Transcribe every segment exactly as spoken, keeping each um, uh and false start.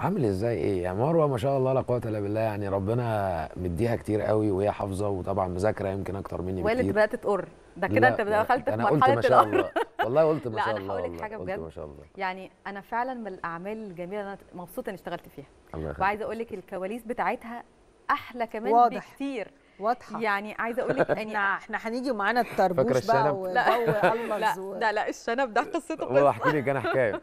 عامل ازاي ايه يعني؟ مروه ما شاء الله لا قوه الا بالله، يعني ربنا مديها كتير قوي وهي حافظه، وطبعا مذاكره يمكن اكتر مني بكتير. ولا بدات تقر ده كده، انت دخلت في مرحله القر. والله قلت ما شاء الله. لا انا هقول لك حاجه بجد، ما شاء الله يعني انا فعلا من الاعمال الجميله انا مبسوطه اني اشتغلت فيها، وعايزه اقول لك الكواليس بتاعتها احلى كمان واضح. بكتير واضحه يعني. عايزه اقول لك ان احنا هنيجي ومعانا الطربوش بقى و... لا. لا لا لا الشنب ده قصته قصه. والله احكي لك انا حكايه.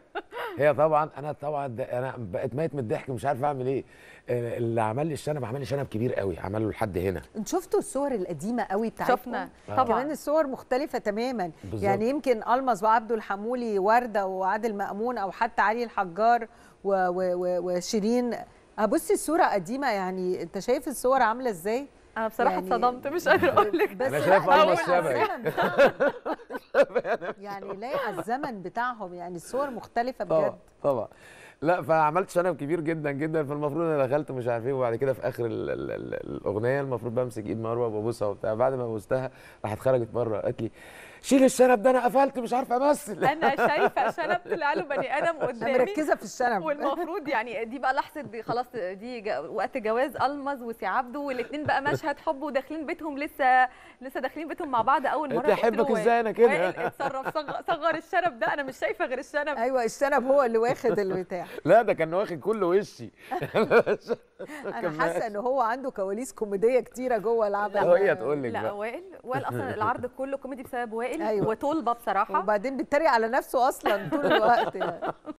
هي طبعا انا طبعا انا بقيت ميت من الضحك مش عارف اعمل ايه. اللي عمل لي الشنب عمل لي شنب كبير قوي، عمل له لحد هنا. انت شفتوا الصور القديمه قوي بتاعتكم؟ شفنا طبعا، كمان الصور مختلفه تماما بالزبط. يعني يمكن ألمظ وعبده الحمولي ورده وعادل مأمون او حتى علي الحجار و... و... و... وشيرين. ابصي الصوره قديمه، يعني انت شايف الصور عامله ازاي؟ انا بصراحه اتصدمت يعني مش قادره اقول لك. انا شايف ألمظ شبهي يعني لايقه الزمن بتاعهم، يعني الصور مختلفه بجد. طبعا طبعا. لا فعملت شنب كبير جدا جدا، فالمفروض انا دخلت مش عارف ايه، وبعد كده في اخر ال ال ال الاغنيه المفروض بمسك ايد مروه وببوسها وبتاع. بعد ما بوستها راحت خرجت بره قالت لي شيل الشنب ده انا قفلت مش عارفه امثل. انا شايفه شنب طلع له بني ادم قدامي، انا مركزه في الشنب. والمفروض يعني دي بقى لحظه، دي خلاص دي جا وقت جواز ألمظ وسي عبده، والاثنين بقى مشهد حب وداخلين بيتهم لسه لسه داخلين بيتهم مع بعض اول مره. انت احبك ازاي انا كده؟ اتصرف، صغر, صغر الشنب ده، انا مش شايفه غير الشنب. ايوه الشنب هو اللي واخد البتاع. لا ده كان واخد كل وشي. انا حاسه ان هو عنده كواليس كوميديه كتيره جوه العبه. هي تقول لك لا وائل وائل اصلا العرض كله كوميدي بسبب وائل. أيوة. وطولبه بصراحه، وبعدين بيتريق على نفسه اصلا طول الوقت يعني.